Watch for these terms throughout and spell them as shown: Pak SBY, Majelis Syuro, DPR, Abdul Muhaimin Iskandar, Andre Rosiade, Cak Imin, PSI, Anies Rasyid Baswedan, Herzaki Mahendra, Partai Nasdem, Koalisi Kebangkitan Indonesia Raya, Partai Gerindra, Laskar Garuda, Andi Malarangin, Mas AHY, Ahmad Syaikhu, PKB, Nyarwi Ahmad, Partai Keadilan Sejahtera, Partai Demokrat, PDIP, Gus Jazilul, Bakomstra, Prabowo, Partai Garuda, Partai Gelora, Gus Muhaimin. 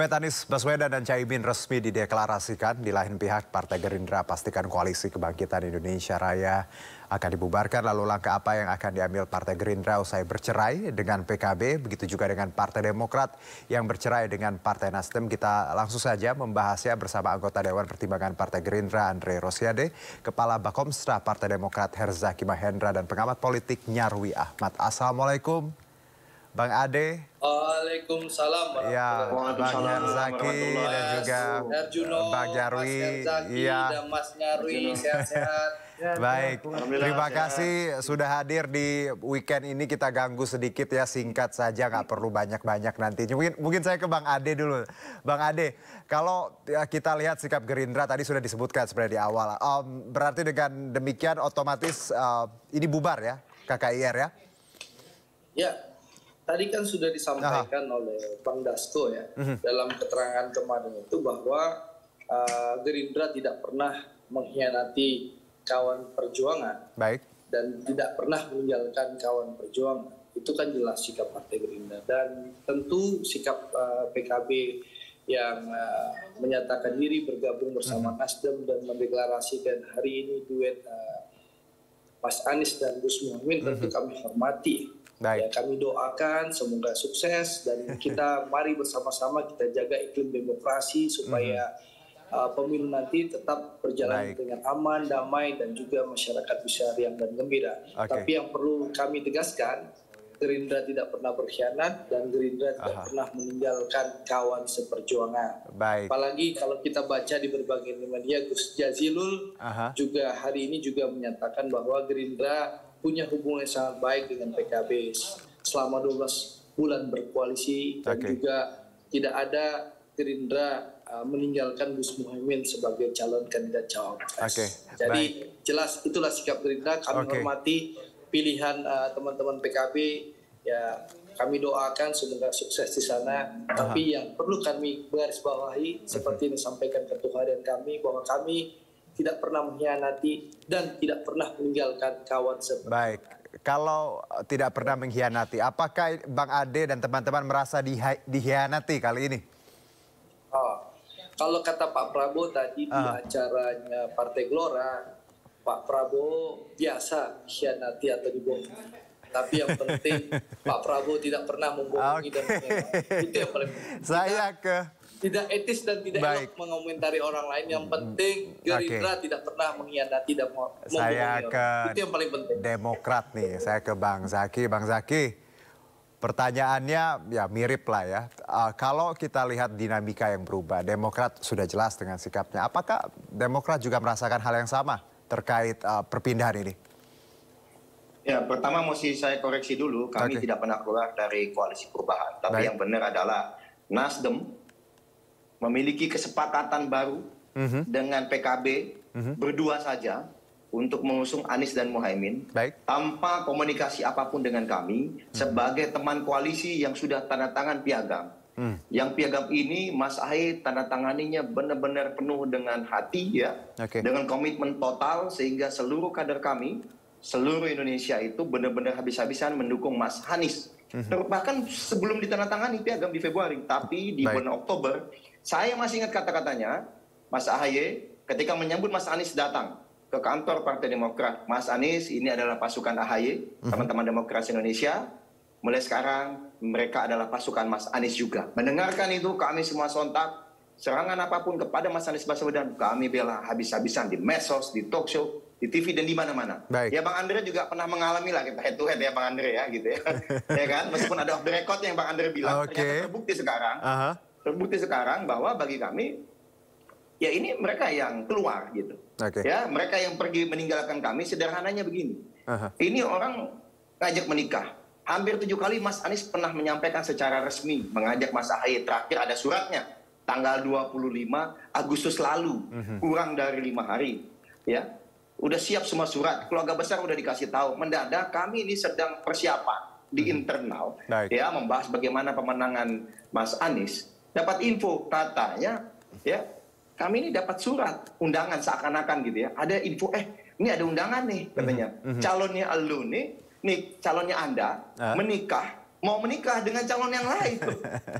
Anies Baswedan dan Cak Imin resmi dideklarasikan. Di lain pihak, Partai Gerindra pastikan Koalisi Kebangkitan Indonesia Raya akan dibubarkan. Lalu langkah apa yang akan diambil Partai Gerindra usai bercerai dengan PKB, begitu juga dengan Partai Demokrat yang bercerai dengan Partai Nasdem. Kita langsung saja membahasnya bersama anggota Dewan Pertimbangan Partai Gerindra Andre Rosiade, Kepala Bakomstra Partai Demokrat Herzaki Mahendra, dan pengamat politik Nyarwi Ahmad. Assalamualaikum, Bang Ade. Waalaikumsalam. Ya, Bang Herzaki dan juga Arjuno, Bang Nyarwi. Iya, Mas Nyarwi sehat-sehat. Baik. Terima kasih sudah hadir di weekend ini. Kita ganggu sedikit ya, singkat saja, nggak perlu banyak-banyak nantinya. Mungkin saya ke Bang Ade dulu. Bang Ade, kalau kita lihat sikap Gerindra tadi sudah disebutkan sebenarnya di awal. Berarti dengan demikian otomatis ini bubar ya, KKIR ya? Ya. Tadi kan sudah disampaikan oleh Bang Dasko ya, dalam keterangan kemarin itu bahwa Gerindra tidak pernah mengkhianati kawan perjuangan. Baik. Dan tidak pernah meninggalkan kawan perjuangan. Itu kan jelas sikap Partai Gerindra. Dan tentu sikap PKB yang menyatakan diri bergabung bersama Nasdem dan mendeklarasikan hari ini duet Mas Anies dan Gus Muhaimin tentu kami hormati. Baik. Ya, kami doakan semoga sukses dan kita mari bersama-sama kita jaga iklim demokrasi supaya pemilu nanti tetap berjalan dengan aman, damai, dan juga masyarakat bisa riang dan gembira. Tapi yang perlu kami tegaskan, Gerindra tidak pernah berkhianat dan Gerindra tidak pernah meninggalkan kawan seperjuangan. Baik. Apalagi kalau kita baca di berbagai media, Gus Jazilul juga hari ini juga menyatakan bahwa Gerindra punya hubungan yang sangat baik dengan PKB selama 12 bulan berkoalisi dan juga tidak ada Gerindra meninggalkan Gus Muhaimin sebagai calon kandidat cawapres. Jadi jelas itulah sikap Gerindra. Kami hormati pilihan teman-teman PKB. Ya, kami doakan semoga sukses di sana. Tapi yang perlu kami garis bawahi seperti yang disampaikan ketua harian kami bahwa kami tidak pernah mengkhianati dan tidak pernah meninggalkan kawan seperjuangan. Baik, kalau tidak pernah mengkhianati, apakah Bang Ade dan teman-teman merasa dikhianati kali ini? Kalau kata Pak Prabowo tadi di acaranya Partai Gelora, Pak Prabowo biasa khianati atau dibohongi. Tapi yang penting Pak Prabowo tidak pernah membohongi dan mengkhianati. Itu yang paling penting. Tidak etis dan tidak elok mengomentari orang lain. Yang penting Gerindra tidak pernah mengkhianati dan membohongi. Saya ke itu yang paling penting. Demokrat nih, saya ke Bang Zaki. Bang Zaki, pertanyaannya ya mirip lah ya. Kalau kita lihat dinamika yang berubah, Demokrat sudah jelas dengan sikapnya. Apakah Demokrat juga merasakan hal yang sama terkait perpindahan ini? Ya, pertama mesti saya koreksi dulu, kami tidak pernah keluar dari koalisi perubahan. Tapi yang benar adalah Nasdem memiliki kesepakatan baru dengan PKB berdua saja untuk mengusung Anies dan Muhaimin tanpa komunikasi apapun dengan kami sebagai teman koalisi yang sudah tanda tangan piagam. Yang piagam ini Mas AHY tanda tanganinya benar-benar penuh dengan hati ya, dengan komitmen total sehingga seluruh kader kami seluruh Indonesia itu benar-benar habis-habisan mendukung Mas Anies. Bahkan sebelum ditandatangani piagam di Februari, tapi di bulan Oktober, saya masih ingat kata-katanya Mas AHY ketika menyambut Mas Anies datang ke kantor Partai Demokrat. Mas Anies, ini adalah pasukan AHY, teman-teman Demokrasi Indonesia. Mulai sekarang mereka adalah pasukan Mas Anies juga. Mendengarkan itu kami semua sontak. Serangan apapun kepada Mas Anies Baswedan kami bela habis-habisan di medsos, di talk show, di TV dan di mana-mana. Ya Bang Andre juga pernah mengalami lah kita head to head ya Bang Andre ya gitu ya. Ya kan? Meskipun ada off the record yang Bang Andre bilang ternyata terbukti sekarang. Terbukti sekarang bahwa bagi kami ya ini mereka yang keluar gitu. Ya, mereka yang pergi meninggalkan kami sederhananya begini. Ini orang ngajak menikah. Hampir 7 kali Mas Anies pernah menyampaikan secara resmi mengajak Mas AHY, terakhir ada suratnya tanggal 25 Agustus lalu, kurang dari 5 hari. Ya, udah siap semua surat, keluarga besar udah dikasih tahu. Mendadak kami ini sedang persiapan di internal, ya, membahas bagaimana pemenangan Mas Anies. Dapat info katanya, ya, kami ini dapat surat undangan seakan-akan gitu ya. Ada info, ini ada undangan nih katanya. Calonnya nih calonnya Anda menikah mau menikah dengan calon yang lain.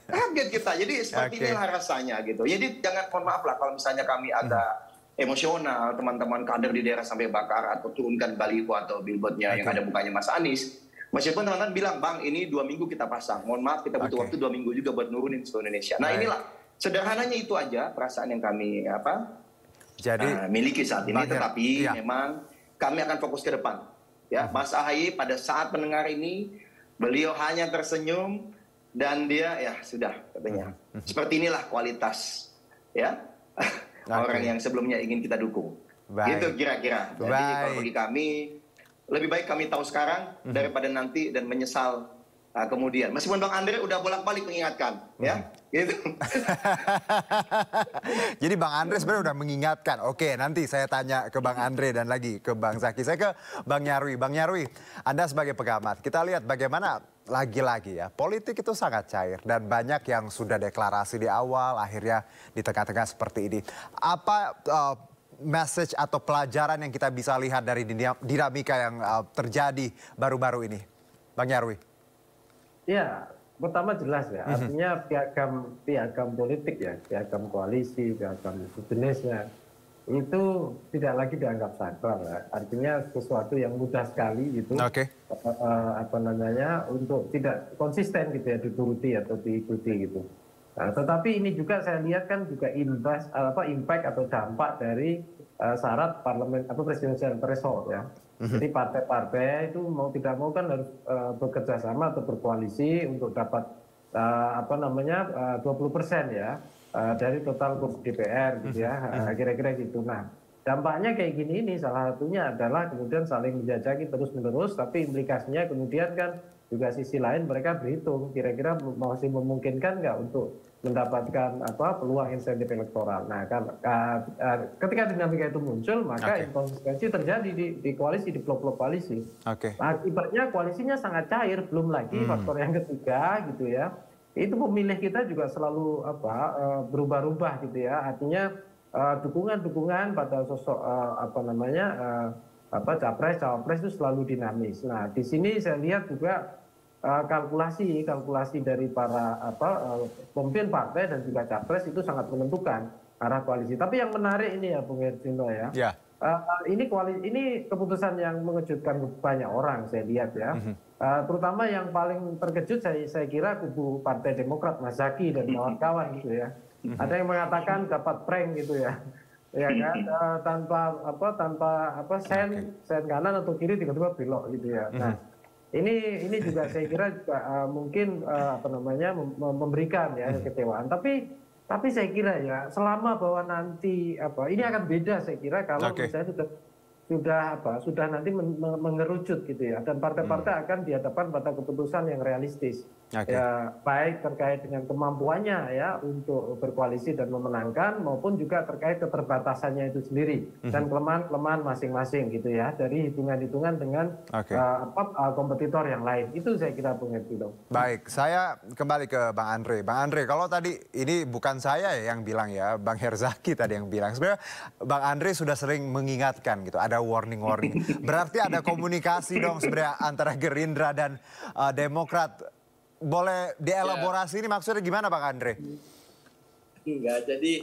Kaget kita. Jadi seperti inilah rasanya gitu. Jadi jangan, mohon maaf lah kalau misalnya kami agak emosional, teman-teman kader di daerah sampai bakar atau turunkan baliho atau billboardnya yang ada bukanya Mas Anies. Meskipun teman-teman bilang, bang ini 2 minggu kita pasang. Mohon maaf, kita butuh waktu 2 minggu juga buat nurunin seluruh Indonesia. Nah inilah, sederhananya itu aja perasaan yang kami miliki saat ini. Tetapi memang kami akan fokus ke depan. Ya, Mas AHY pada saat mendengar ini, beliau hanya tersenyum dan dia ya sudah katanya. Seperti inilah kualitas ya orang yang sebelumnya ingin kita dukung. Baik. Gitu kira-kira. Jadi kalau bagi kami lebih baik kami tahu sekarang daripada nanti dan menyesal kemudian. Meskipun Bang Andre udah bolak-balik mengingatkan ya. Gitu. Jadi Bang Andre sebenarnya udah mengingatkan. Oke, nanti saya tanya ke Bang Andre dan lagi ke Bang Zaki. Saya ke Bang Nyarwi. Bang Nyarwi, Anda sebagai pengamat, kita lihat bagaimana lagi-lagi ya, politik itu sangat cair. Dan banyak yang sudah deklarasi di awal, akhirnya di tengah-tengah seperti ini. Apa message atau pelajaran yang kita bisa lihat dari dinamika yang terjadi baru-baru ini? Bang Nyarwi. Ya. Pertama jelas ya, artinya piagam politik ya, piagam koalisi, piagam sejenisnya itu tidak lagi dianggap sakral ya. Artinya sesuatu yang mudah sekali gitu, untuk tidak konsisten gitu ya, dituruti atau diikuti gitu. Nah, tetapi ini juga saya lihat kan juga impact atau dampak dari syarat parlemen atau presidensial threshold ya. Jadi partai-partai itu mau tidak mau kan harus bekerja sama atau berkoalisi untuk dapat 20% ya dari total kursi DPR gitu ya, kira-kira gitu. Nah, dampaknya kayak gini ini salah satunya adalah kemudian saling menjajaki terus-menerus, tapi implikasinya kemudian kan juga sisi lain mereka berhitung kira-kira masih memungkinkan nggak untuk mendapatkan peluang insentif elektoral. Nah, kan ketika dinamika itu muncul, maka inkonsistensi terjadi di koalisi, di blok-blok koalisi. Akibatnya koalisinya sangat cair, belum lagi faktor yang ketiga gitu ya. Itu pemilih kita juga selalu berubah-ubah gitu ya. Artinya dukungan-dukungan pada sosok capres-cawapres itu selalu dinamis. Nah, di sini saya lihat juga kalkulasi dari para pemimpin partai dan juga capres itu sangat menentukan arah koalisi. Tapi yang menarik ini ya, Bung Hercinto ya, ini keputusan yang mengejutkan banyak orang saya lihat ya, terutama yang paling terkejut saya kira kubu Partai Demokrat, Mas Zaki dan kawan-kawan gitu ya. Ada yang mengatakan dapat prank gitu ya. Ya kan, tanpa sen kanan atau kiri tiba-tiba belok gitu ya. Nah, ini juga saya kira juga, mungkin memberikan ya kekecewaan. Tapi saya kira ya selama bahwa nanti ini akan beda saya kira kalau misalnya sudah nanti mengerucut gitu ya, dan partai-partai akan dihadapkan pada keputusan yang realistis ya, baik terkait dengan kemampuannya ya untuk berkoalisi dan memenangkan maupun juga terkait keterbatasannya itu sendiri dan kelemahan-kelemahan masing-masing gitu ya dari hitungan-hitungan dengan kompetitor yang lain. Itu saya kira pengertian. Baik, saya kembali ke Bang Andre. Bang Andre, kalau tadi ini bukan saya yang bilang ya, Bang Herzaki tadi yang bilang, sebenarnya Bang Andre sudah sering mengingatkan gitu, ada warning. Berarti ada komunikasi dong sebenarnya antara Gerindra dan Demokrat. Boleh dielaborasi ini maksudnya gimana Bang Andre? Enggak, jadi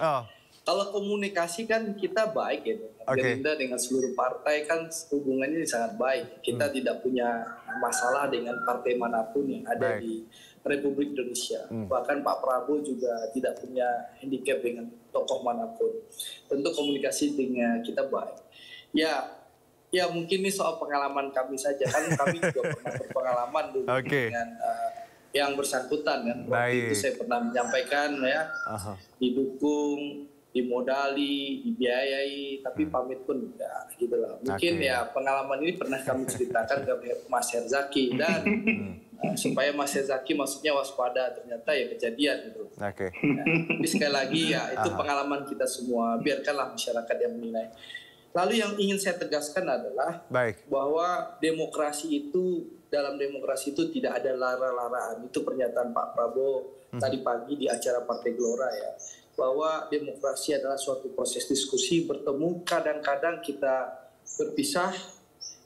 kalau komunikasi kan kita baik ya. Gerindra dengan seluruh partai kan hubungannya sangat baik. Kita tidak punya masalah dengan partai manapun yang ada di Republik Indonesia. Bahkan Pak Prabowo juga tidak punya handicap dengan tokoh manapun. Tentu komunikasi dengan kita baik. Ya mungkin ini soal pengalaman kami saja. Kan kami juga pernah berpengalaman dulu dengan yang bersangkutan kan. Waktu itu saya pernah menyampaikan ya, didukung, dimodali, dibiayai, tapi pamit pun enggak gitu lah. Mungkin ya pengalaman ini pernah kami ceritakan ke Mas Herzaki dan supaya Mas Herzaki maksudnya waspada, ternyata ya kejadian gitu. Nah, tapi sekali lagi ya itu pengalaman kita semua, biarkanlah masyarakat yang menilai. Lalu yang ingin saya tegaskan adalah bahwa dalam demokrasi itu tidak ada lara-laraan. Itu pernyataan Pak Prabowo tadi pagi di acara Partai Gelora ya, bahwa demokrasi adalah suatu proses diskusi, bertemu, kadang-kadang kita berpisah,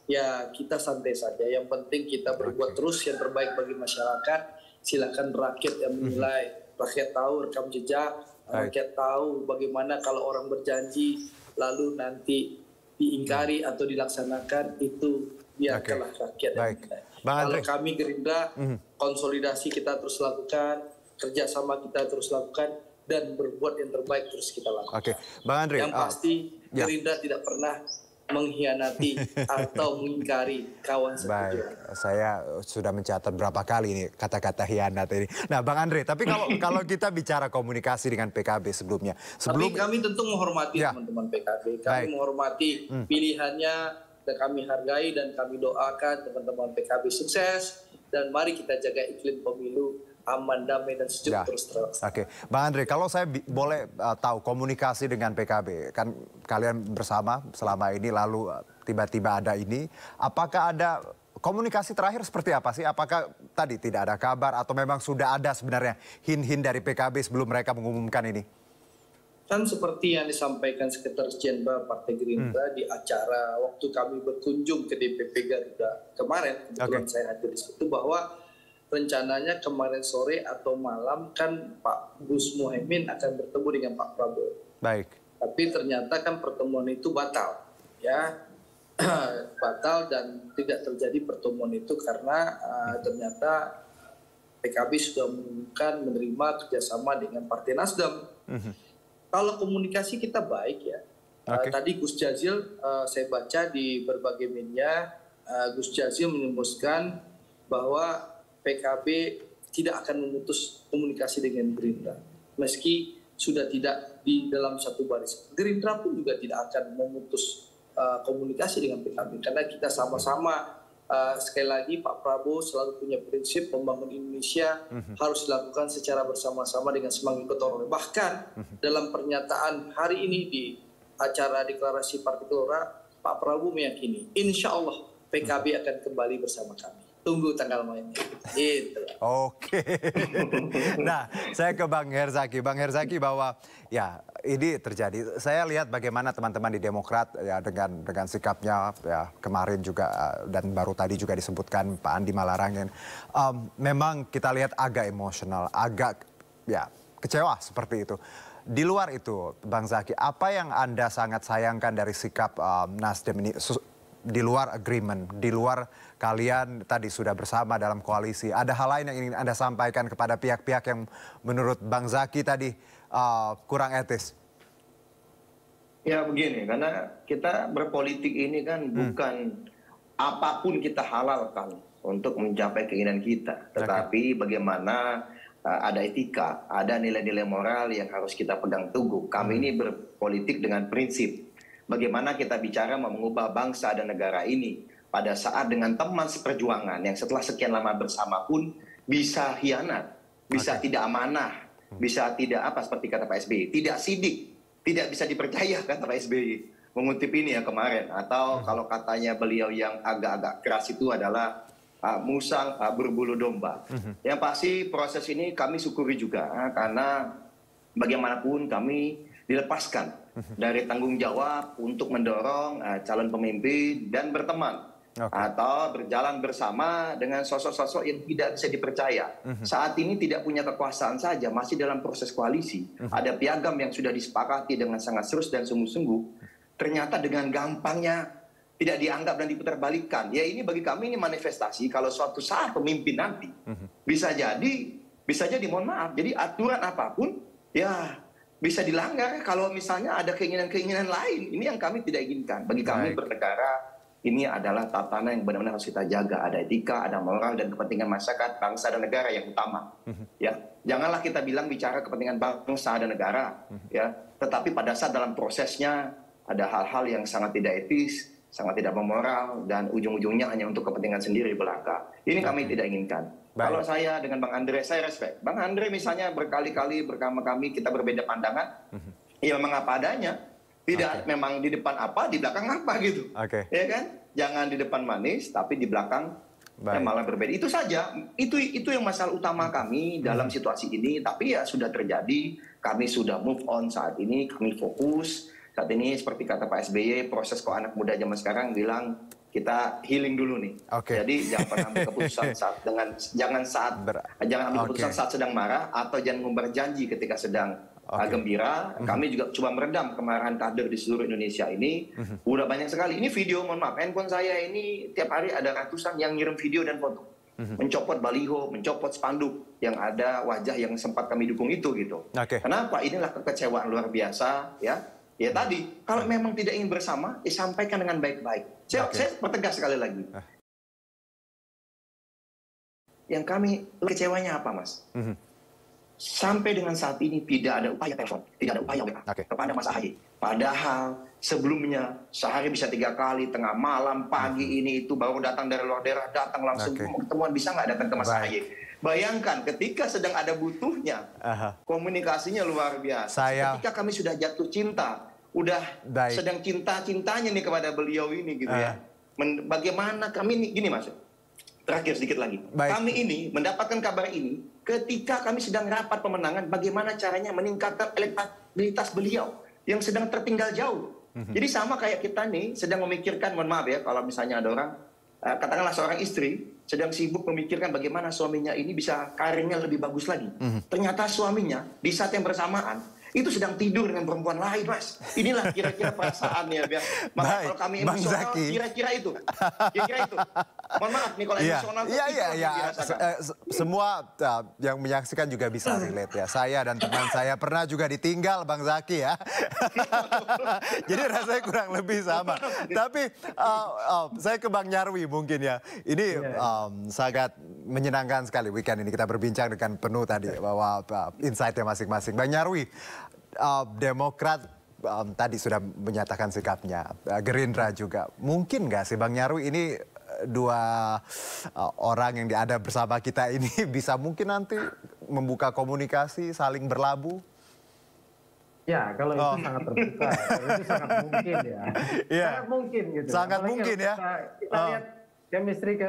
ya kita santai saja. Yang penting kita berbuat terus yang terbaik bagi masyarakat. Silakan rakyat yang menilai. Rakyat tahu rekam jejak, rakyat tahu bagaimana kalau orang berjanji lalu nanti diingkari atau dilaksanakan, itu biarkanlah rakyat yang menilai. Kalau kami Gerindra, konsolidasi kita terus lakukan, kerjasama kita terus lakukan, dan berbuat yang terbaik terus kita lakukan. Bang Andre, yang pasti Gerindra tidak pernah mengkhianati atau mengingkari kawan seperjuangan. Baik, saya sudah mencatat berapa kali ini kata-kata khianat ini. Nah, Bang Andre, tapi kalau kita bicara komunikasi dengan PKB sebelumnya, tapi kami tentu menghormati teman-teman PKB. Kami menghormati pilihannya, dan kami hargai dan kami doakan teman-teman PKB sukses, dan mari kita jaga iklim pemilu aman, damai, dan sejuk terus terlaksana. Bang Andre, kalau saya boleh tahu komunikasi dengan PKB, kan kalian bersama selama ini lalu tiba-tiba ada ini, apakah ada komunikasi terakhir seperti apa sih? Apakah tadi tidak ada kabar atau memang sudah ada sebenarnya hin-hin dari PKB sebelum mereka mengumumkan ini? Kan seperti yang disampaikan Sekretaris Jenderal Partai Gerindra di acara waktu kami berkunjung ke DPP Garuda kemarin, kebetulan saya hadir di situ, bahwa rencananya kemarin sore atau malam kan Pak Gus Muhaimin akan bertemu dengan Pak Prabowo. Tapi ternyata kan pertemuan itu batal, ya, batal, dan tidak terjadi pertemuan itu karena ternyata PKB sudah mengumumkan menerima kerjasama dengan Partai Nasdem. Kalau komunikasi kita baik ya. Tadi Gus Jazil, saya baca di berbagai media, Gus Jazil menyebutkan bahwa PKB tidak akan memutus komunikasi dengan Gerindra. Meski sudah tidak di dalam satu baris. Gerindra pun juga tidak akan memutus komunikasi dengan PKB. Karena kita sama-sama, sekali lagi Pak Prabowo selalu punya prinsip membangun Indonesia harus dilakukan secara bersama-sama dengan semangat gotong royong. Bahkan dalam pernyataan hari ini di acara deklarasi Partai Gelora, Pak Prabowo meyakini, insya Allah PKB akan kembali bersama kami. Tunggu tanggal mainnya. Gitu. Nah, saya ke Bang Herzaki. Bang Herzaki, bahwa ya ini terjadi. Saya lihat bagaimana teman-teman di Demokrat ya dengan sikapnya ya kemarin juga, dan baru tadi juga disebutkan Pak Andi Malarangin. Memang kita lihat agak emosional, agak ya kecewa seperti itu. Di luar itu, Bang Zaki, apa yang Anda sangat sayangkan dari sikap Nasdem ini? Di luar agreement, di luar kalian tadi sudah bersama dalam koalisi. Ada hal lain yang ingin Anda sampaikan kepada pihak-pihak yang menurut Bang Zaki tadi kurang etis? Ya begini, karena kita berpolitik ini kan bukan apapun kita halalkan untuk mencapai keinginan kita. Tetapi bagaimana ada etika, ada nilai-nilai moral yang harus kita pegang teguh. Kami ini berpolitik dengan prinsip. Bagaimana kita bicara mengubah bangsa dan negara ini pada saat dengan teman seperjuangan yang setelah sekian lama bersama pun bisa hianat, bisa tidak amanah, bisa tidak apa seperti kata Pak SBY, tidak sidik, tidak bisa dipercaya kata Pak SBY. Mengutip ini ya kemarin, atau kalau katanya beliau yang agak-agak keras itu adalah musang berbulu domba. Yang pasti proses ini kami syukuri juga karena bagaimanapun kami dilepaskan dari tanggung jawab untuk mendorong calon pemimpin dan berteman atau berjalan bersama dengan sosok-sosok yang tidak bisa dipercaya. Saat ini tidak punya kekuasaan saja, masih dalam proses koalisi. Ada piagam yang sudah disepakati dengan sangat serius dan sungguh-sungguh. Ternyata dengan gampangnya tidak dianggap dan diputarbalikkan. Ya ini bagi kami ini manifestasi kalau suatu saat pemimpin nanti bisa jadi mohon maaf. Jadi aturan apapun ya bisa dilanggar kalau misalnya ada keinginan-keinginan lain. Ini yang kami tidak inginkan. Bagi kami bernegara, ini adalah tatanan yang benar-benar harus kita jaga. Ada etika, ada moral, dan kepentingan masyarakat, bangsa, dan negara yang utama. Ya, janganlah kita bilang bicara kepentingan bangsa dan negara. Ya, tetapi pada saat dalam prosesnya ada hal-hal yang sangat tidak etis, sangat tidak bermoral, dan ujung-ujungnya hanya untuk kepentingan sendiri belaka. Ini kami tidak inginkan. Kalau saya dengan Bang Andre, saya respect. Bang Andre misalnya berkali-kali bersama kami, kita berbeda pandangan, ya memang apa adanya. Tidak memang di depan apa, di belakang apa gitu. Ya kan? Jangan di depan manis, tapi di belakang malah berbeda. Itu saja, itu yang masalah utama kami dalam situasi ini. Tapi ya sudah terjadi, kami sudah move on saat ini, kami fokus. Saat ini seperti kata Pak SBY, proses kok anak muda zaman sekarang bilang, kita healing dulu nih. Okay. Jadi jangan pernah ambil keputusan saat jangan ambil keputusan saat sedang marah atau jangan mengumbar janji ketika sedang gembira. Kami juga coba meredam kemarahan kader di seluruh Indonesia ini. Udah banyak sekali. Ini video, mohon maaf, handphone saya ini tiap hari ada ratusan yang ngirim video dan foto. Mencopot baliho, mencopot spanduk yang ada wajah yang sempat kami dukung itu gitu. Okay. Kenapa? Inilah kekecewaan luar biasa ya. Ya tadi, kalau memang tidak ingin bersama, ya sampaikan dengan baik-baik. Saya pertegas sekali lagi. Yang kami kecewanya apa, Mas? Sampai dengan saat ini tidak ada upaya telepon, tidak ada upaya WA kepada Mas AHY. Padahal sebelumnya sehari bisa 3 kali, tengah malam, pagi ini itu baru datang dari luar daerah, datang langsung ketemuan, bisa nggak datang ke Mas AHY? Bayangkan ketika sedang ada butuhnya, komunikasinya luar biasa. Ketika kami sudah jatuh cinta, sedang cinta-cintanya nih kepada beliau ini gitu ya. Bagaimana kami ini, gini Mas, terakhir sedikit lagi. Kami ini mendapatkan kabar ini ketika kami sedang rapat pemenangan, bagaimana caranya meningkatkan elektabilitas beliau yang sedang tertinggal jauh. Jadi sama kayak kita nih sedang memikirkan, mohon maaf ya kalau misalnya ada orang, katakanlah seorang istri sedang sibuk memikirkan bagaimana suaminya ini bisa karirnya lebih bagus lagi. Ternyata suaminya di saat yang bersamaan itu sedang tidur dengan perempuan lain, Mas. Inilah kira-kira perasaannya. Maka kalau kami emosional, kira-kira itu. Kira-kira itu. Mohon maaf nih kalau emosional. Semua yang menyaksikan juga bisa relate ya. Saya dan teman saya pernah juga ditinggal, Bang Zaki ya. Jadi rasanya kurang lebih sama. Tapi saya ke Bang Nyarwi mungkin ya. Ini sangat menyenangkan sekali weekend ini. Kita berbincang dengan penuh tadi bahwa insight-nya masing-masing. Bang Nyarwi, Demokrat tadi sudah menyatakan sikapnya, Gerindra juga. Mungkin nggak sih Bang Nyarwi ini dua orang yang ada bersama kita ini bisa mungkin nanti membuka komunikasi, saling berlabuh? Ya, kalau itu sangat terbuka, itu sangat mungkin ya. Sangat mungkin gitu. Sangat apalagi mungkin ya. Kita lihat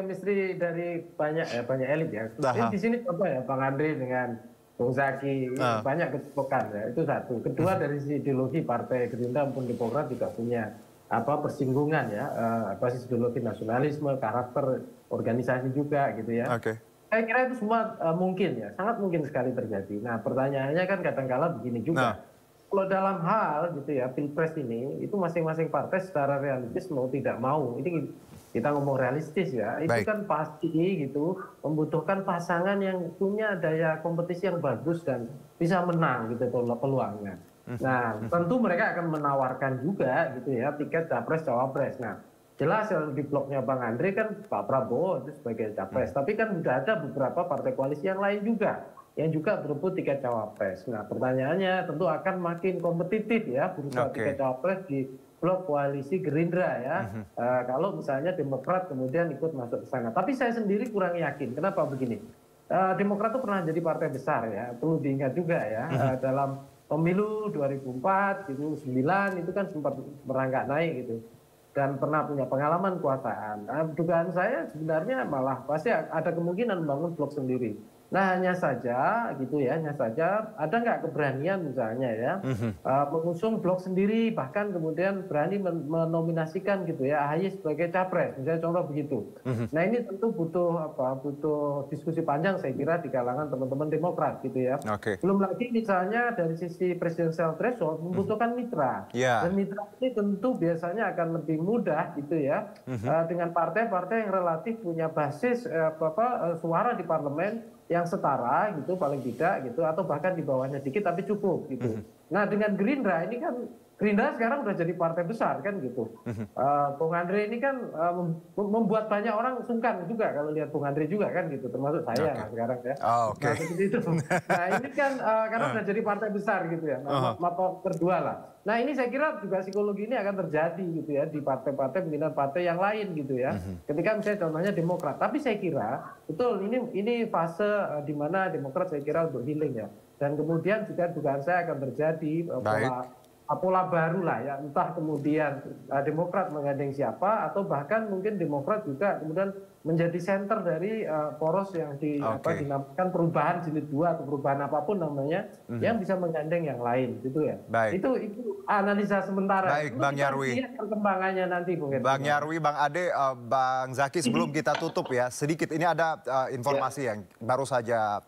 chemistry dari banyak elit ya. Di sini contoh ya Bang Andre dengan Bung Zaki, banyak kecocokan ya, itu satu. Kedua dari sisi ideologi Partai Gerindra maupun Demokrat juga punya persinggungan ya, basis ideologi nasionalisme, karakter organisasi juga gitu ya. Saya kira itu semua mungkin ya, sangat mungkin sekali terjadi. Nah pertanyaannya kan kadang-kadang begini juga, kalau dalam hal gitu ya pilpres ini, itu masing-masing partai secara realistis mau tidak mau, ini kita ngomong realistis ya, itu kan pasti gitu membutuhkan pasangan yang punya daya kompetisi yang bagus dan bisa menang gitu peluangnya. Nah tentu mereka akan menawarkan juga gitu ya tiket capres-cawapres. Nah jelas yang di bloknya Bang Andre kan Pak Prabowo itu sebagai capres, tapi kan sudah ada beberapa partai koalisi yang lain juga yang juga berebut tiket cawapres. Nah pertanyaannya tentu akan makin kompetitif ya berusaha tiket cawapres di blok koalisi Gerindra ya, kalau misalnya Demokrat kemudian ikut masuk ke sana. Tapi saya sendiri kurang yakin. Kenapa begini? Demokrat itu pernah jadi partai besar ya, perlu diingat juga ya. Dalam pemilu 2004, 2009 itu kan sempat merangkak naik gitu. Dan pernah punya pengalaman kekuasaan. Nah, dugaan saya sebenarnya malah pasti ada kemungkinan membangun blok sendiri. Nah hanya saja gitu ya, hanya saja ada nggak keberanian misalnya ya mengusung blok sendiri, bahkan kemudian berani menominasikan gitu ya AHY sebagai capres, misalnya contoh begitu. Nah ini tentu butuh diskusi panjang saya kira di kalangan teman-teman Demokrat gitu ya. Belum lagi misalnya dari sisi presidential threshold membutuhkan mitra, dan mitra ini tentu biasanya akan lebih mudah gitu ya dengan partai-partai yang relatif punya basis suara di parlemen yang setara gitu paling tidak gitu, atau bahkan di bawahnya dikit tapi cukup gitu. Nah dengan Gerindra ini kan, Gerindra sekarang udah jadi partai besar kan gitu. Bung Andre ini kan membuat banyak orang sungkan juga kalau lihat Bung Andre juga kan gitu, termasuk saya sekarang ya. Nah seperti itu. Nah ini kan karena udah jadi partai besar gitu ya, mapok kedua lah. Nah ini saya kira juga psikologi ini akan terjadi gitu ya di partai-partai pimpinan partai yang lain gitu ya. Ketika misalnya contohnya Demokrat, tapi saya kira betul ini fase di mana Demokrat saya kira untuk healing ya. Dan kemudian juga dugaan saya akan terjadi pola baru lah ya, entah kemudian Demokrat menggandeng siapa atau bahkan mungkin Demokrat juga kemudian menjadi center dari poros yang dinamakan perubahan jilid 2 atau perubahan apapun namanya, yang bisa menggandeng yang lain, gitu ya. Baik. Itu analisa sementara. Baik, Bang Nyarwi. Lihat perkembangannya nanti, Bang Nyarwi, Bang Ade, Bang Zaki, sebelum kita tutup ya, sedikit ini ada informasi yang baru saja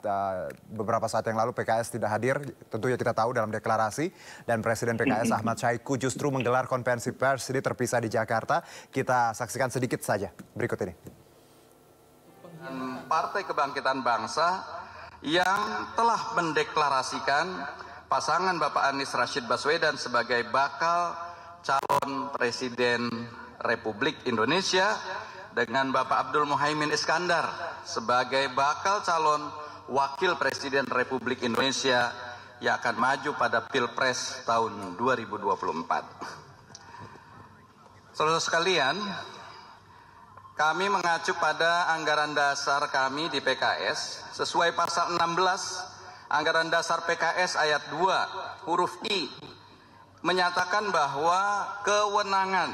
beberapa saat yang lalu PKS tidak hadir, tentunya kita tahu dalam deklarasi, dan Presiden PKS Ahmad Syaikhu justru menggelar konferensi pers ini terpisah di Jakarta. Kita saksikan sedikit saja berikut ini. Partai Kebangkitan Bangsa yang telah mendeklarasikan pasangan Bapak Anies Rasyid Baswedan sebagai bakal calon Presiden Republik Indonesia dengan Bapak Abdul Muhaimin Iskandar sebagai bakal calon Wakil Presiden Republik Indonesia yang akan maju pada Pilpres tahun 2024. Saudara sekalian, kami mengacu pada anggaran dasar kami di PKS sesuai pasal 16 anggaran dasar PKS ayat 2 huruf I menyatakan bahwa kewenangan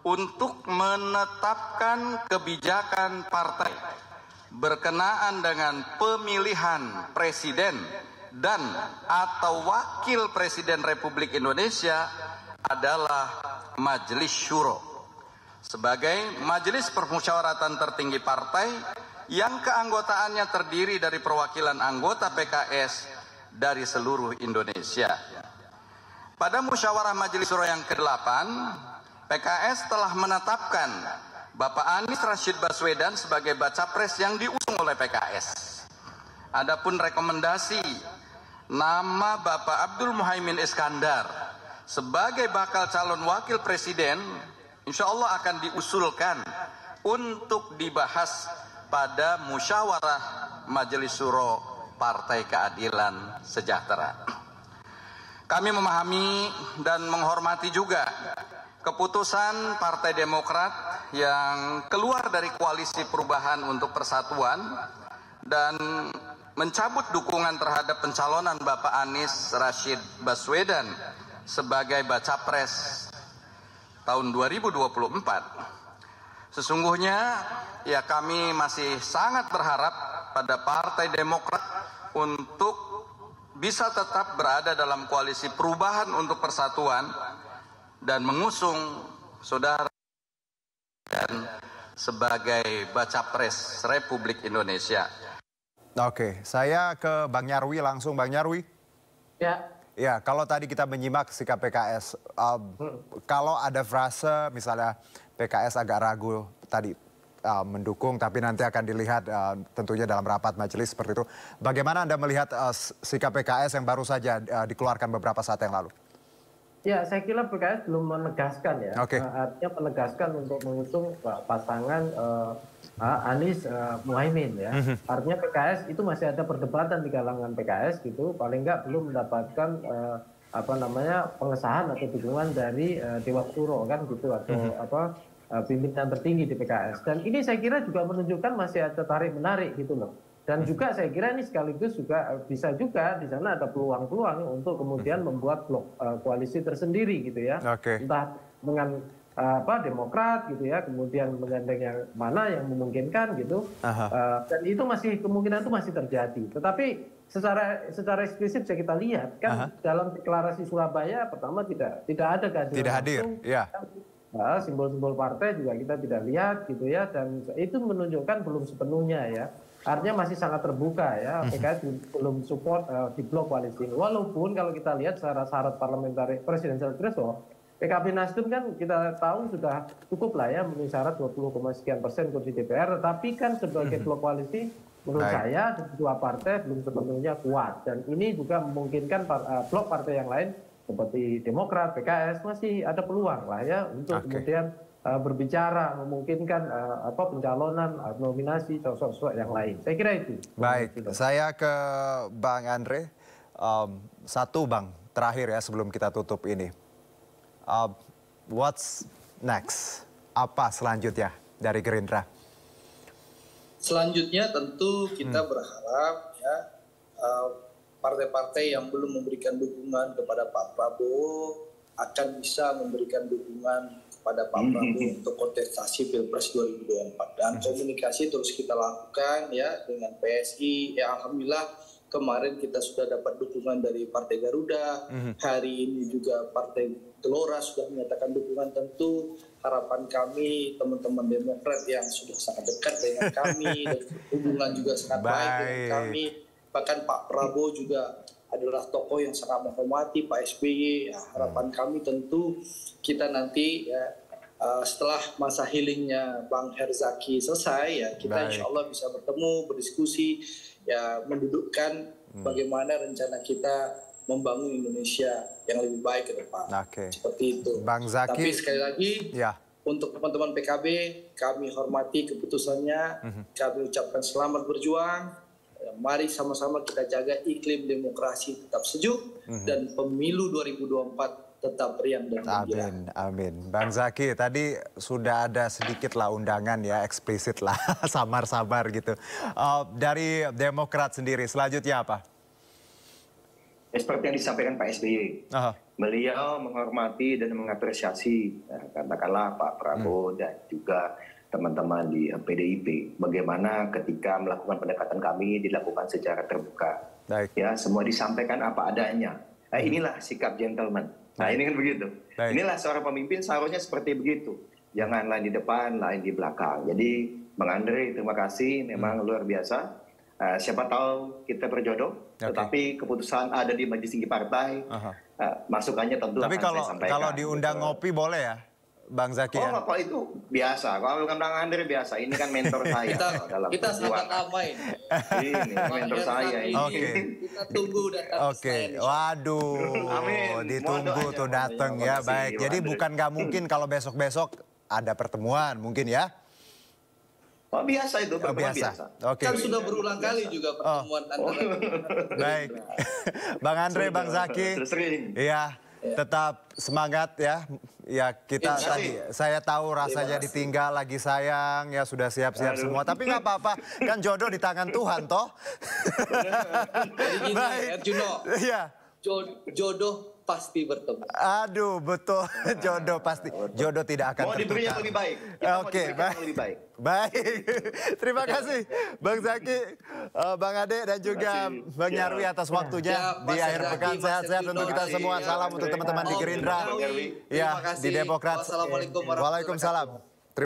untuk menetapkan kebijakan partai berkenaan dengan pemilihan presiden dan atau wakil presiden Republik Indonesia adalah Majelis Syuro, sebagai majelis permusyawaratan tertinggi partai yang keanggotaannya terdiri dari perwakilan anggota PKS dari seluruh Indonesia. Pada musyawarah Majelis Syuro yang ke-8, PKS telah menetapkan Bapak Anies Rasyid Baswedan sebagai Bacapres yang diusung oleh PKS. Adapun rekomendasi nama Bapak Abdul Muhaimin Iskandar sebagai bakal calon wakil presiden insya Allah akan diusulkan untuk dibahas pada musyawarah Majelis Syuro Partai Keadilan Sejahtera. Kami memahami dan menghormati juga keputusan Partai Demokrat yang keluar dari Koalisi Perubahan untuk Persatuan dan mencabut dukungan terhadap pencalonan Bapak Anies Rasyid Baswedan sebagai Bacapres tahun 2024. Sesungguhnya ya kami masih sangat berharap pada Partai Demokrat untuk bisa tetap berada dalam Koalisi Perubahan untuk Persatuan dan mengusung saudara dan sebagai Bacapres Republik Indonesia. Oke, saya ke Bang Nyarwi langsung. Bang Nyarwi. Ya. Ya, kalau tadi kita menyimak sikap PKS, kalau ada frase misalnya PKS agak ragu tadi mendukung, tapi nanti akan dilihat tentunya dalam rapat majelis seperti itu. Bagaimana Anda melihat sikap PKS yang baru saja dikeluarkan beberapa saat yang lalu? Ya, saya kira PKS belum menegaskan ya. Okay. Artinya menegaskan untuk mengusung pasangan Anies Muhaimin ya. Artinya PKS itu masih ada perdebatan di kalangan PKS gitu, paling nggak belum mendapatkan pengesahan atau dukungan dari Dewan Syuro kan gitu, atau pimpinan tertinggi di PKS. Dan ini saya kira juga menunjukkan masih ada tarik menarik gitu loh. Dan juga saya kira ini sekaligus juga bisa juga di sana ada peluang-peluang untuk kemudian membuat blok koalisi tersendiri gitu ya. Okay. Entah dengan Demokrat gitu ya, kemudian menggandeng yang mana yang memungkinkan gitu, dan itu masih kemungkinan itu masih terjadi. Tetapi secara eksplisit bisa kita lihat kan dalam deklarasi Surabaya pertama tidak ada kehadiran, tidak hadir, ya. Simbol-simbol partai juga kita tidak lihat gitu ya, dan itu menunjukkan belum sepenuhnya ya. Artinya masih sangat terbuka ya, PKS belum support di blok koalisi. Walaupun kalau kita lihat secara syarat parlementaris presidential threshold, PKB Nasdem kan kita tahu sudah cukup lah ya memenuhi syarat 20,sekian% kursi DPR, tetapi kan sebagai blok koalisi menurut saya dua partai belum sepenuhnya kuat, dan ini juga memungkinkan blok partai yang lain seperti Demokrat, PKS masih ada peluang lah ya untuk kemudian berbicara, memungkinkan pencalonan, nominasi, sosok-sosok yang lain. Saya kira itu. Baik, saya ke Bang Andre. Satu Bang, terakhir ya sebelum kita tutup ini. What's next? Apa selanjutnya dari Gerindra? Selanjutnya tentu kita berharap ya partai-partai yang belum memberikan dukungan kepada Pak Prabowo akan bisa memberikan dukungan kepada Pak Prabowo untuk kontestasi Pilpres 2024. Dan komunikasi terus kita lakukan ya dengan PSI. Ya alhamdulillah kemarin kita sudah dapat dukungan dari Partai Garuda. Hari ini juga Partai Gelora sudah menyatakan dukungan. Tentu harapan kami teman-teman Demokrat yang sudah sangat dekat dengan kami dan hubungan juga sangat baik dengan kami. Bahkan Pak Prabowo juga adalah tokoh yang sangat menghormati Pak SBY. Ya, harapan kami tentu kita nanti ya, setelah masa healingnya Bang Herzaki selesai, ya kita insya Allah bisa bertemu, berdiskusi, ya mendudukkan bagaimana rencana kita membangun Indonesia yang lebih baik ke depan. Seperti itu. Bang Zaki, tapi sekali lagi, untuk teman-teman PKB, kami hormati keputusannya, kami ucapkan selamat berjuang. Mari sama-sama kita jaga iklim demokrasi tetap sejuk dan pemilu 2024 tetap riang dan gembira. Amin, amin. Bang Zaki, tadi sudah ada sedikit lah undangan ya, eksplisit lah, samar-samar gitu. Dari Demokrat sendiri, selanjutnya apa? Ya, seperti yang disampaikan Pak SBY, beliau menghormati dan mengapresiasi katakanlah Pak Prabowo dan juga teman-teman di PDIP, bagaimana ketika melakukan pendekatan kami dilakukan secara terbuka. Ya, semua disampaikan apa adanya. Nah, inilah sikap gentleman. Nah, ini kan begitu. Inilah seorang pemimpin seharusnya seperti begitu. Jangan lain di depan, lain di belakang. Jadi, Bang Andre, terima kasih. Memang luar biasa. Siapa tahu kita berjodoh, tetapi keputusan ada di Majelis Tinggi Partai. Masukannya tentu akan saya sampaikan. Tapi kalau diundang ngopi boleh ya? Bang Zaki, kalau itu biasa, kalau bukan Bang Andre biasa, ini kan mentor saya. kita sangat ramai. Ini mentor saya ini. Kita tunggu datang. Waduh, ditunggu tuh datang ya, baik. Jadi bukan nggak mungkin kalau besok-besok ada pertemuan, mungkin ya. Oh, biasa itu, pertemuan biasa. Kan sudah berulang kali juga pertemuan antara. Baik, Bang Andre, Bang Zaki. Iya. Tetap semangat ya, ya kita tadi saya tahu rasanya ditinggal lagi sayang ya sudah siap-siap semua tapi nggak apa-apa kan jodoh di tangan Tuhan toh. Gini, Arjuno, jodoh pasti bertemu. Aduh betul, jodoh pasti, jodoh tidak akan tertukar. Mau diberi yang lebih baik. Oke, baik. Terima kasih Bang Zaki, Bang Ade dan juga Bang Nyarwi atas waktunya di akhir pekan. Sehat-sehat untuk kita semua. Salam untuk teman-teman di Gerindra, di Demokrat. Waalaikumsalam.